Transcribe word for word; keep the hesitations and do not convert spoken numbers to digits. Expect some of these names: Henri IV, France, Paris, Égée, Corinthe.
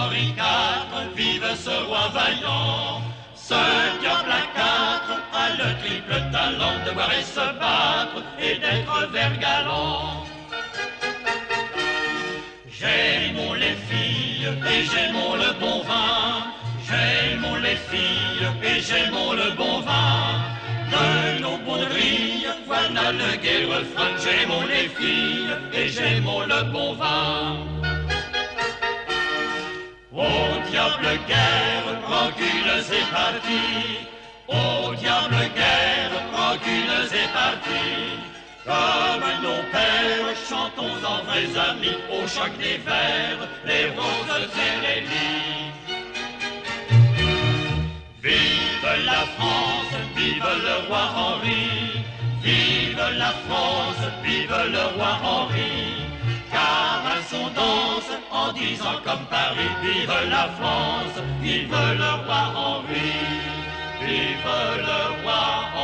Henri quatre, vive ce roi vaillant, ce diable à quatre a le triple talent de voir et se battre et d'être vert galant. J'aimons les filles et j'aimons le bon vin, j'aimons les filles et j'aimons le bon vin. De nos bondrilles, voilà le gai refrain, j'aimons les filles et j'aimons le bon vin. Au diable guerre, procureuse est partie, au diable guerre, procureuse est partie. Comme nos pères, chantons en vrais amis, au choc des vers, les roses et les lys. Vive la France, vive le roi Henri, vive la France, vive le roi Henri. Car à son danse, en disant comme Paris, vive la France, vive le roi Henri, vive le roi Henri.